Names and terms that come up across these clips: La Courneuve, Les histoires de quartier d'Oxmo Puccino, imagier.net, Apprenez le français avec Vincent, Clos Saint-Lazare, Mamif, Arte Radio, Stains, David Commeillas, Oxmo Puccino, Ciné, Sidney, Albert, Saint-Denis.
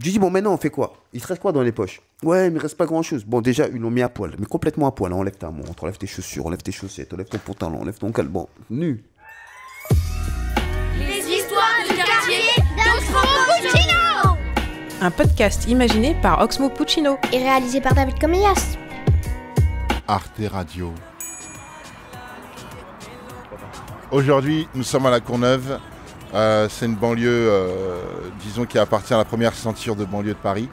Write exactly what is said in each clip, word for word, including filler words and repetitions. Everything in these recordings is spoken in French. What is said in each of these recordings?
Je lui dis, bon, maintenant, on fait quoi? Il te reste quoi dans les poches? Ouais, mais il ne reste pas grand-chose. Bon, déjà, ils l'ont mis à poil, mais complètement à poil. On enlève ta montre, on enlève tes chaussures, on enlève tes chaussettes, on enlève ton pantalon, on enlève ton calban. Nu. Les histoires du quartier d'Oxmo Puccino. Un podcast imaginé par Oxmo Puccino. Et réalisé par David Commeillas. Arte Radio. Aujourd'hui, nous sommes à La Courneuve. Euh, c'est une banlieue, euh, disons, qui appartient à la première ceinture de banlieue de Paris.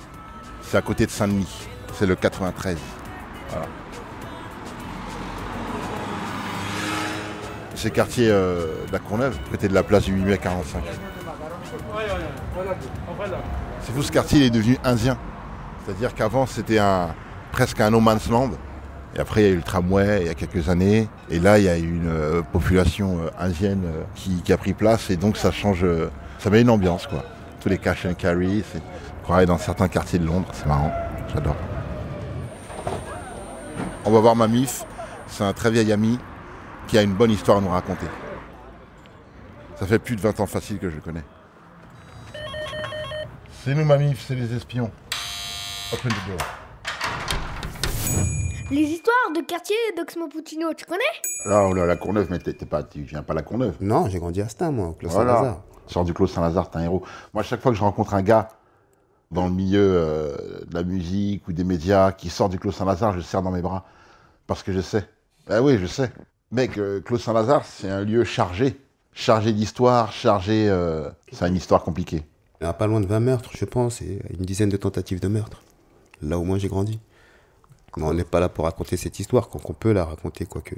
C'est à côté de Saint-Denis. C'est le quatre-vingt-treize. Voilà. C'est le quartier euh, de la Courneuve, côté de la place du huit mai quarante-cinq. C'est fou, ce quartier il est devenu indien. C'est-à-dire qu'avant, c'était un, presque un no man's land. Et après, il y a eu le tramway il y a quelques années. Et là, il y a eu une euh, population euh, indienne euh, qui, qui a pris place. Et donc, ça change, euh, ça met une ambiance, quoi. Tous les cash and carry, c'est pareil dans certains quartiers de Londres. C'est marrant, j'adore. On va voir Mamif. C'est un très vieil ami qui a une bonne histoire à nous raconter. Ça fait plus de vingt ans facile que je le connais. C'est nous, Mamif, c'est les espions. Open the door. Les histoires de quartier d'Oxmo Puccino, tu connais? Là, la Courneuve, mais t'es, t'es pas, tu viens pas à la Courneuve. Non, j'ai grandi à Stains, moi, au Clos Saint-Lazare. Voilà. Sors du Clos Saint-Lazare, t'es un héros. Moi, chaque fois que je rencontre un gars dans le milieu euh, de la musique ou des médias qui sort du Clos Saint-Lazare, je le serre dans mes bras. Parce que je sais. Ben oui, je sais. Mec, euh, Clos Saint-Lazare, c'est un lieu chargé. Chargé d'histoire, chargé... Euh, c'est une histoire compliquée. Il y a pas loin de vingt meurtres, je pense, et une dizaine de tentatives de meurtre. Là où moi, j'ai grandi. Mais on n'est pas là pour raconter cette histoire, quand on peut la raconter, quoique.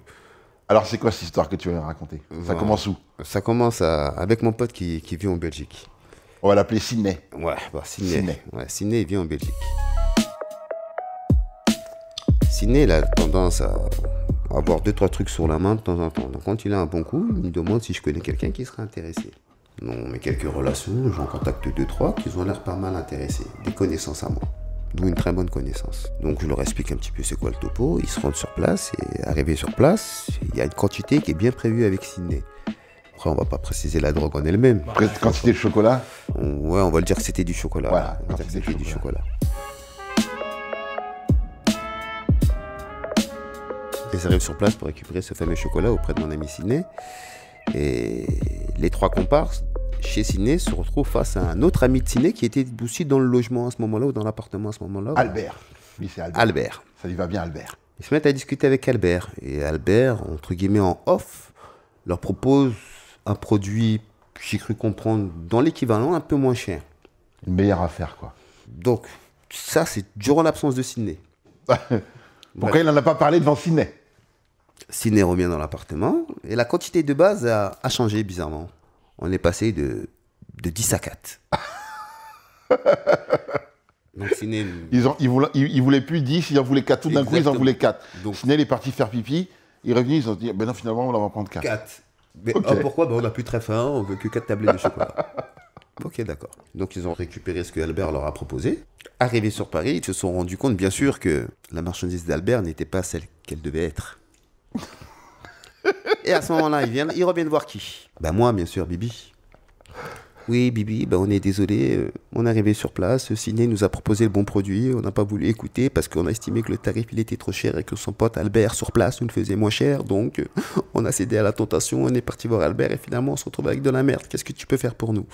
Alors, c'est quoi cette histoire que tu veux raconter? Voilà. Ça commence où? Ça commence à... avec mon pote qui... qui vit en Belgique. On va l'appeler Ciné. Ouais, bah, Ciné. Ciné, il vit en Belgique. Ciné, il a tendance à avoir deux, trois trucs sur la main de temps en temps. Donc, quand il a un bon coup, il me demande si je connais quelqu'un qui serait intéressé. Donc, on met quelques relations, j'en contacte deux, trois, qui ont l'air pas mal intéressés. Des connaissances à moi. D'où une très bonne connaissance. Donc je leur explique un petit peu c'est quoi le topo, ils se rendent sur place, et arrivés sur place, il y a une quantité qui est bien prévue avec Sidney. Après on va pas préciser la drogue en elle-même. Quantité de chocolat? on, Ouais, on va le dire que c'était du chocolat. Voilà, on va dire que c'était du chocolat. Ils arrivent sur place pour récupérer ce fameux chocolat auprès de mon ami Sidney. Et les trois comparses chez Ciné se retrouve face à un autre ami de Ciné qui était aussi dans le logement à ce moment-là ou dans l'appartement à ce moment-là. Albert. Lui, c'est Albert. Albert. Ça lui va bien, Albert. Ils se mettent à discuter avec Albert. Et Albert, entre guillemets en off, leur propose un produit, j'ai cru comprendre, dans l'équivalent, un peu moins cher. Une meilleure affaire, quoi. Donc, ça, c'est durant l'absence de Ciné. Pourquoi il n'en a pas parlé devant Ciné? Ciné revient dans l'appartement et la quantité de base a, a changé bizarrement. On est passé de, de dix à quatre. Donc, Ciné... Ils ne ils voulaient, ils, ils voulaient plus dix, ils en voulaient quatre. Tout d'un coup, ils en voulaient quatre. Donc, Ciné est parti faire pipi, il est revenu, ils ont dit ben non, finalement, on va en prendre quatre. Mais okay. Oh, pourquoi? Ben, on n'a plus très faim, on ne veut que quatre tablettes de chocolat. Ok, d'accord. Donc, ils ont récupéré ce que Albert leur a proposé. Arrivés sur Paris, ils se sont rendus compte, bien sûr, que la marchandise d'Albert n'était pas celle qu'elle devait être. Et à ce moment-là, ils viennent, ils reviennent voir qui? Ben moi, bien sûr, Bibi. Oui, Bibi, ben on est désolé, on est arrivé sur place, Ciné nous a proposé le bon produit, on n'a pas voulu écouter parce qu'on a estimé que le tarif, il était trop cher et que son pote Albert, sur place, nous le faisait moins cher, donc on a cédé à la tentation, on est parti voir Albert et finalement, on se retrouve avec de la merde. Qu'est-ce que tu peux faire pour nous?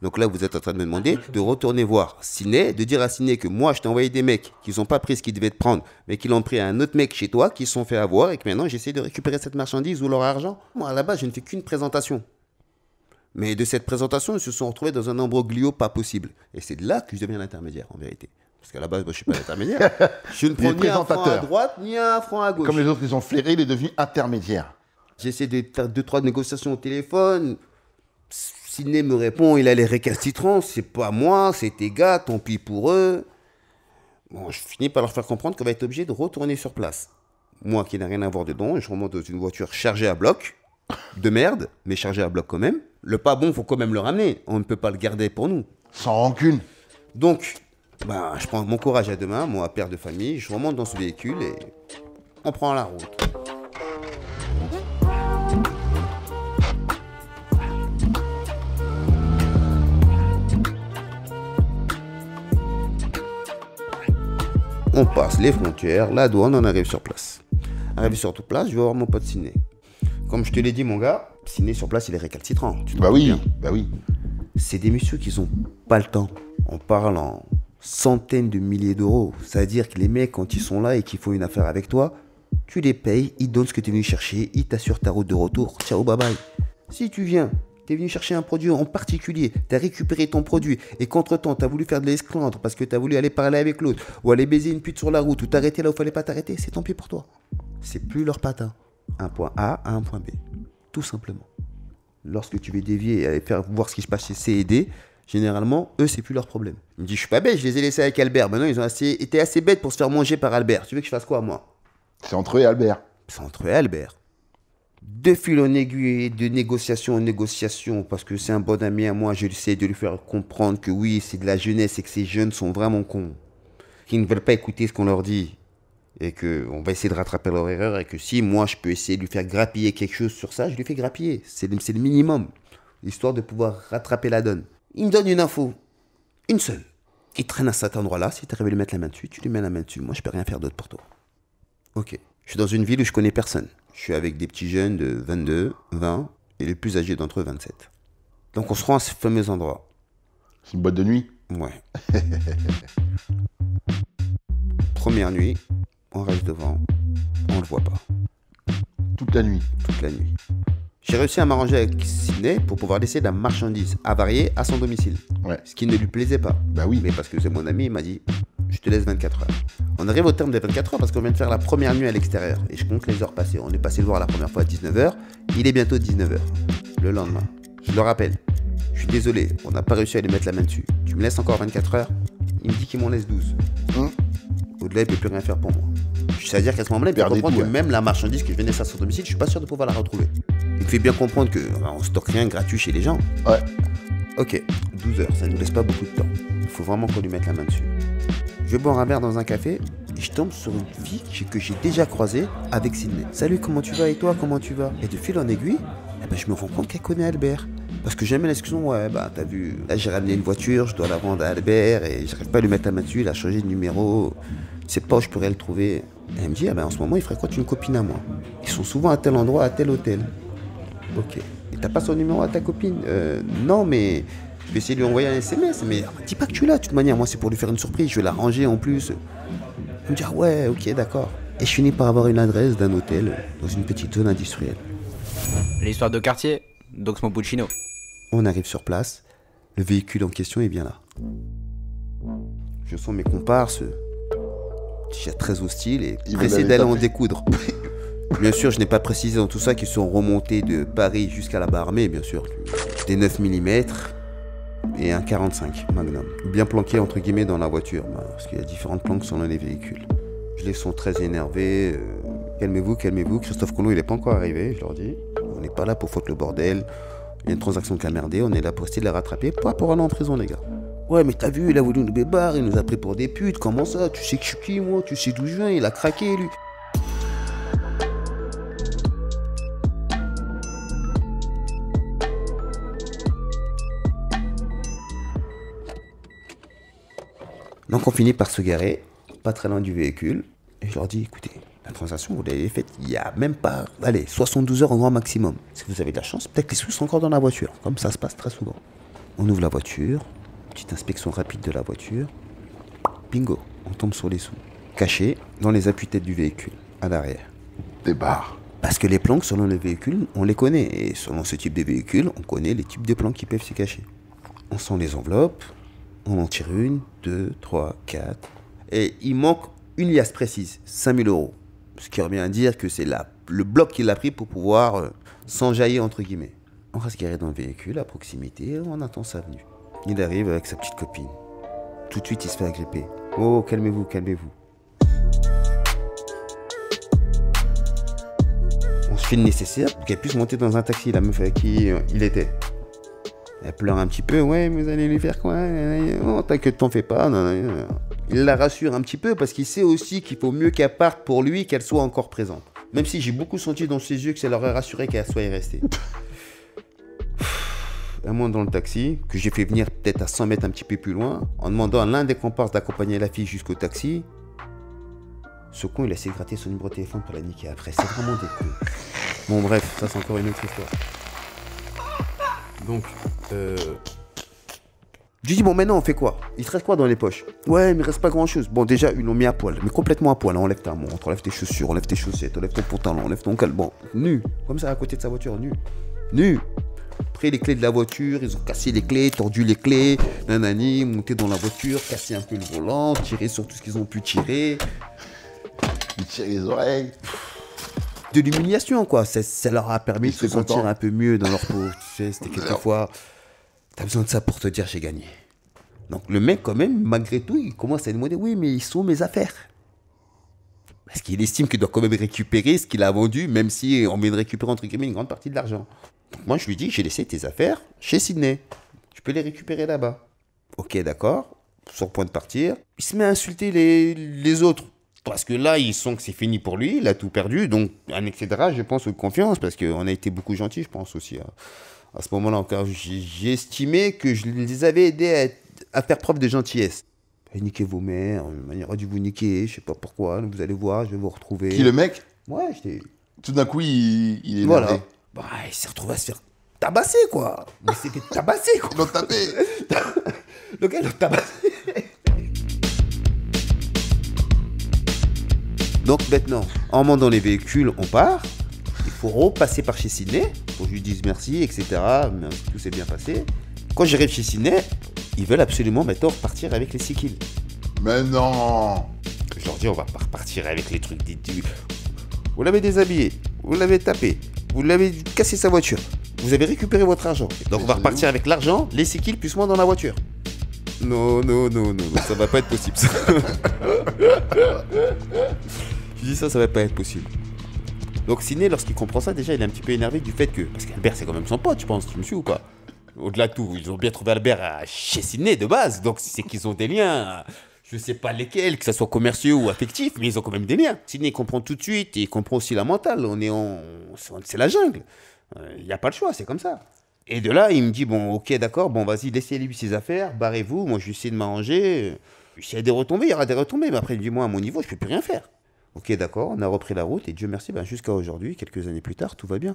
Donc là, vous êtes en train de me demander de retourner voir Ciné, de dire à Ciné que moi, je t'ai envoyé des mecs qui n'ont pas pris ce qu'ils devaient te prendre, mais qui l'ont pris à un autre mec chez toi, qui se sont fait avoir et que maintenant, j'essaie de récupérer cette marchandise ou leur argent. Moi, à la base, je ne fais qu'une présentation. Mais de cette présentation, ils se sont retrouvés dans un ambroglio pas possible. Et c'est de là que je deviens l'intermédiaire, en vérité. Parce qu'à la base, moi, je ne suis pas l'intermédiaire. Je ne prends ni un franc à droite, ni un franc à gauche. Comme les autres, ils ont flairé, il est devenu intermédiaire. J'essaie de faire deux, trois négociations au téléphone. Ciné me répond, il a les récalcitrants, c'est pas moi, c'est tes gars, tant pis pour eux. Bon, je finis par leur faire comprendre qu'on va être obligé de retourner sur place. Moi qui n'ai rien à voir dedans, je remonte dans une voiture chargée à bloc, de merde, mais chargée à bloc quand même. Le pas bon, faut quand même le ramener, on ne peut pas le garder pour nous. Sans rancune. Donc, bah, je prends mon courage à deux mains, moi père de famille, je remonte dans ce véhicule et on prend la route. on passe les frontières, la douane, on arrive sur place. Arrivé sur toute place, je vais voir mon pote Ciné. Comme je te l'ai dit, mon gars, Ciné sur place, il est récalcitrant. Tu bah oui, bien. bah oui. C'est des messieurs qui n'ont pas le temps. On parle en centaines de milliers d'euros. C'est-à-dire que les mecs, quand ils sont là et qu'ils font une affaire avec toi, tu les payes, ils donnent ce que tu es venu chercher, ils t'assurent ta route de retour. Ciao, bye bye. Si tu viens, tu es venu chercher un produit en particulier, tu as récupéré ton produit et qu'entre-temps, tu as voulu faire de l'esclandre parce que tu as voulu aller parler avec l'autre ou aller baiser une pute sur la route ou t'arrêter là où il fallait pas t'arrêter, c'est tant pis pour toi. C'est plus leur patin. Un point A à un point B. Tout simplement. Lorsque tu veux dévier et aller faire voir ce qui se passe chez C et D, généralement, eux, c'est plus leur problème. Ils me disent, je suis pas bête, je les ai laissés avec Albert. Maintenant, ils ont assez, été assez bêtes pour se faire manger par Albert. Tu veux que je fasse quoi, moi? C'est entre eux et Albert. C'est entre eux et Albert. De fil en aiguille, de négociation en négociation, parce que c'est un bon ami à moi, j'essaie de lui faire comprendre que oui, c'est de la jeunesse et que ces jeunes sont vraiment cons, qu'ils ne veulent pas écouter ce qu'on leur dit. Et qu'on va essayer de rattraper leur erreur et que si moi je peux essayer de lui faire grappiller quelque chose sur ça, je lui fais grappiller. C'est le, c'est le minimum, histoire de pouvoir rattraper la donne. Il me donne une info, une seule. Il traîne à cet endroit-là, si tu arrives à lui mettre la main dessus, tu lui mets la main dessus. Moi, je peux rien faire d'autre pour toi. Ok, je suis dans une ville où je connais personne. Je suis avec des petits jeunes de vingt-deux, vingt et les plus âgés d'entre eux, vingt-sept. Donc on se rend à ce fameux endroit. C'est une boîte de nuit? Ouais. Première nuit. On reste devant, on le voit pas. Toute la nuit. Toute la nuit. J'ai réussi à m'arranger avec Sidney pour pouvoir laisser de la marchandise avariée à son domicile. Ouais. Ce qui ne lui plaisait pas. Bah oui. Mais parce que c'est mon ami, il m'a dit, je te laisse vingt-quatre heures. On arrive au terme des vingt-quatre heures parce qu'on vient de faire la première nuit à l'extérieur. Et je compte les heures passées. On est passé le voir la première fois à dix-neuf heures. Il est bientôt dix-neuf heures. Le lendemain. Je le rappelle. Je suis désolé, on n'a pas réussi à lui mettre la main dessus. Tu me laisses encore vingt-quatre heures? Il me dit qu'il m'en laisse douze. Hein? Au-delà, il ne peut plus rien faire pour moi. C'est-à-dire qu'à ce moment-là, il peut comprendre que même la marchandise que je venais faire sur son domicile, je suis pas sûr de pouvoir la retrouver. Il fait bien comprendre que bah, on stocke rien gratuit chez les gens. Ouais. Ok, douze heures, ça nous laisse pas beaucoup de temps. Il faut vraiment qu'on lui mette la main dessus. Je vais boire un verre dans un café et je tombe sur une fille que j'ai déjà croisée avec Sidney. Salut, comment tu vas? Et toi, comment tu vas? Et de fil en aiguille, eh ben, je me rends compte qu'elle connaît Albert. Parce que jamais l'excuse, ouais, bah t'as vu, là j'ai ramené une voiture, je dois la vendre à Albert et j'arrive pas à lui mettre la main dessus, il a changé de numéro, je sais pas où je pourrais le trouver. Et elle me dit, ah ben en ce moment il fréquente une copine à moi. Ils sont souvent à tel endroit, à tel hôtel. Ok. Et t'as pas son numéro à ta copine? Euh, non, mais je vais essayer de lui envoyer un S M S, mais dis pas que tu l'as, de toute manière, moi c'est pour lui faire une surprise, je vais la ranger en plus. Elle me dit, ah ouais, ok, d'accord. Et je finis par avoir une adresse d'un hôtel dans une petite zone industrielle. L'histoire de quartier d'Oxmo Puccino. On arrive sur place, le véhicule en question est bien là. Je sens mes comparses déjà très hostiles et pressés d'aller en découdre. Bien sûr, je n'ai pas précisé dans tout ça qu'ils sont remontés de Paris jusqu'à la barre armée, bien sûr. Des neuf millimètres et un quarante-cinq Magnum. Bien planqués entre guillemets dans la voiture, parce qu'il y a différentes planques selon les véhicules. Je les sens très énervés. Calmez-vous, calmez-vous. Christophe Colomb, il n'est pas encore arrivé, je leur dis. On n'est pas là pour foutre le bordel. Il y a une transaction qui a merdé, on est là pour essayer de la rattraper, pas pour aller en prison, les gars. Ouais, mais t'as vu, il a voulu nous bébarrer, il nous a pris pour des putes, comment ça? Tu sais que je suis qui, moi? Tu sais d'où je viens? Il a craqué, lui. Donc, on finit par se garer, pas très loin du véhicule, et je leur dis, écoutez, la transaction, vous l'avez faite il n'y a même pas, allez, soixante-douze heures au grand maximum. Si vous avez de la chance, peut-être que les sous sont encore dans la voiture, comme ça se passe très souvent. On ouvre la voiture, petite inspection rapide de la voiture. Bingo, on tombe sur les sous, cachés dans les appuis-têtes du véhicule, à l'arrière. Des barres. Parce que les planques, selon le véhicule, on les connaît. Et selon ce type de véhicule, on connaît les types de planques qui peuvent s'y cacher. On sent les enveloppes, on en tire une, deux, trois, quatre. Et il manque une liasse précise, cinq mille euros. Ce qui revient à dire que c'est la, le bloc qu'il a pris pour pouvoir euh, s'enjailler, entre guillemets. On reste garé dans le véhicule, à proximité, on attend sa venue. Il arrive avec sa petite copine. Tout de suite, il se fait agripper. Oh, calmez-vous, calmez-vous. On se fait le nécessaire pour qu'elle puisse monter dans un taxi, la meuf avec qui euh, il était. Elle pleure un petit peu. Ouais, mais vous allez lui faire quoi? Oh, t'inquiète, t'en fais pas. Non, non, non. Il la rassure un petit peu parce qu'il sait aussi qu'il faut mieux qu'elle parte pour lui, qu'elle soit encore présente. Même si j'ai beaucoup senti dans ses yeux que ça leur a rassuré qu'elle soit restée. Elle monte dans le taxi, que j'ai fait venir peut-être à cent mètres un petit peu plus loin, en demandant à l'un des comparses d'accompagner la fille jusqu'au taxi. Ce con, il a essayé de gratter son numéro de téléphone pour la niquer après. C'est vraiment des cons. Bon, bref, ça c'est encore une autre histoire. Donc, euh... je dis, bon, maintenant, on fait quoi? Il se reste quoi dans les poches? Ouais, mais il reste pas grand-chose. Bon, déjà, ils l'ont mis à poil, mais complètement à poil. On lève ta montre, on lève tes chaussures, on lève tes chaussettes, on lève ton pantalon, on lève ton calban. Nu. Comme ça, à côté de sa voiture, nu. Nu. Pris les clés de la voiture, ils ont cassé les clés, tordu les clés, nanani, monté dans la voiture, cassé un peu le volant, tiré sur tout ce qu'ils ont pu tirer. Ils tirent les oreilles. De l'humiliation, quoi. Ça, ça leur a permis ils de se sentir content. Un peu mieux dans leur peau. Tu sais, c'était quelquefois, t'as besoin de ça pour te dire j'ai gagné. Donc le mec, quand même, malgré tout, il commence à demander, oui, mais ils sont mes affaires. Parce qu'il estime qu'il doit quand même récupérer ce qu'il a vendu, même si on vient de récupérer, entre guillemets, une grande partie de l'argent. Donc moi, je lui dis, j'ai laissé tes affaires chez Sidney. Tu peux les récupérer là-bas. Ok, d'accord. Sur le point de partir. Il se met à insulter les, les autres. Parce que là, ils sentent que c'est fini pour lui, il a tout perdu, donc un excès de rage, je pense, aux confiance, parce qu'on a été beaucoup gentils, je pense aussi, hein, à ce moment-là, car j'ai estimé que je les avais aidés à, à faire preuve de gentillesse. Niquez vos mères, il aurait dû vous niquer, je sais pas pourquoi, vous allez voir, je vais vous retrouver. Qui, le mec? Ouais, j'étais... Tout d'un coup, il, il est voilà. Énervé. Bah, il s'est retrouvé à se faire tabasser, quoi. Mais c'était tabasser, quoi. Ils l'ont tapé. Le gars, ils l'ont tabassé. Donc maintenant, en montant les véhicules, on part. Il faut repasser par chez Sidney pour que je lui dise merci, et cetera. Mais tout s'est bien passé. Quand j'arrive chez Sidney, ils veulent absolument maintenant repartir avec les six kills. Mais non! Je leur dis, on va pas repartir avec les trucs des tubes. Vous l'avez déshabillé, vous l'avez tapé, vous l'avez cassé sa voiture, vous avez récupéré votre argent. Donc on va repartir avec l'argent, les six kills plus moi dans la voiture. Non, non, non, non, ça va pas être possible. Ça. Je dis ça, ça va pas être possible. Donc Ciné, lorsqu'il comprend ça, déjà, il est un petit peu énervé du fait que... Parce qu'Albert, c'est quand même son pote, je pense, tu me suis ou pas? Au-delà de tout, ils ont bien trouvé Albert à... chez Ciné de base, donc c'est qu'ils ont des liens, je sais pas lesquels, que ce soit commerciaux ou affectifs, mais ils ont quand même des liens. Ciné comprend tout de suite, et il comprend aussi la mentale, on est en... c'est la jungle, il n'y a pas le choix, c'est comme ça. Et de là, il me dit, bon, ok, d'accord, bon, vas-y, laissez-lui ses affaires, barrez-vous, moi, je vais essayer de m'arranger. S'il y a des retombées, il y aura des retombées, mais après, il me dit, moi, à mon niveau, je peux plus rien faire. Ok, d'accord, on a repris la route, et Dieu merci, ben, jusqu'à aujourd'hui, quelques années plus tard, tout va bien.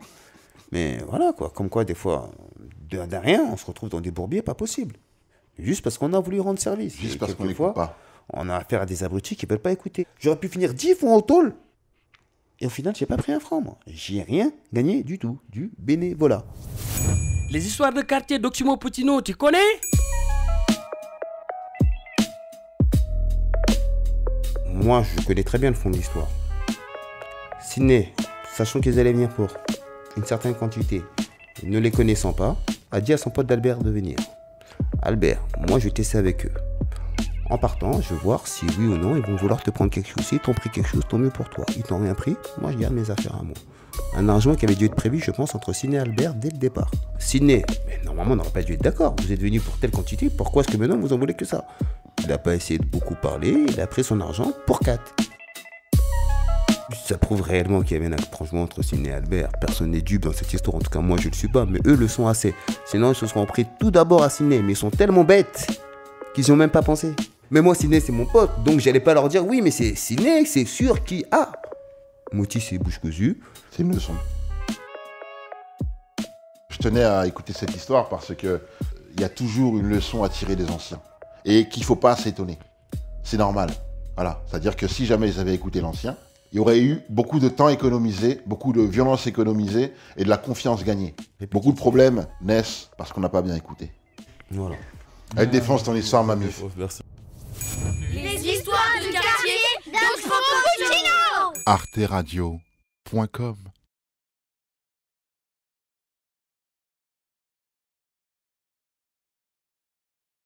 Mais voilà, quoi, comme quoi, des fois, de, de rien, on se retrouve dans des bourbiers, pas possible. Juste parce qu'on a voulu rendre service. Juste parce qu'on n'écoute pas. On a affaire à des abrutis qui ne veulent pas écouter. J'aurais pu finir dix fois au tôle, et au final, j'ai pas pris un franc, moi. J'ai rien gagné du tout, du bénévolat. Les histoires de quartier d'Oxmo Puccino, tu connais? Moi, je connais très bien le fond de l'histoire. Sidney, sachant qu'ils allaient venir pour une certaine quantité, ne les connaissant pas, a dit à son pote d'Albert de venir. Albert, moi, je vais tester avec eux. En partant, je vais voir si oui ou non, ils vont vouloir te prendre quelque chose. S'ils t'ont pris quelque chose, tant mieux pour toi. Ils t'ont rien pris, moi, je garde mes affaires à moi. Un argent qui avait dû être prévu, je pense, entre Sidney et Albert dès le départ. Sidney, mais normalement, on n'aurait pas dû être d'accord. Vous êtes venu pour telle quantité, pourquoi est-ce que maintenant vous en voulez que ça? Il n'a pas essayé de beaucoup parler, il a pris son argent pour quatre. Ça prouve réellement qu'il y avait un rapprochement entre Sidney et Albert. Personne n'est dupe dans cette histoire, en tout cas, moi, je ne le suis pas, mais eux le sont assez. Sinon, ils se seront pris tout d'abord à Sidney, mais ils sont tellement bêtes qu'ils n'y ont même pas pensé. Mais moi, Sidney, c'est mon pote, donc j'allais pas leur dire, oui, mais c'est Sidney, c'est sûr qui a. Mouti, c'est bouche cousue. C'est une leçon. Je tenais à écouter cette histoire parce que il y a toujours une leçon à tirer des anciens et qu'il faut pas s'étonner. C'est normal. Voilà. C'est-à-dire que si jamais ils avaient écouté l'ancien, il y aurait eu beaucoup de temps économisé, beaucoup de violence économisée et de la confiance gagnée. Beaucoup de problèmes naissent parce qu'on n'a pas bien écouté. Voilà. Elle défense ton histoire, mamie. Merci. Les histoires du quartier d'Oxmo Puccino. Arte Radio point com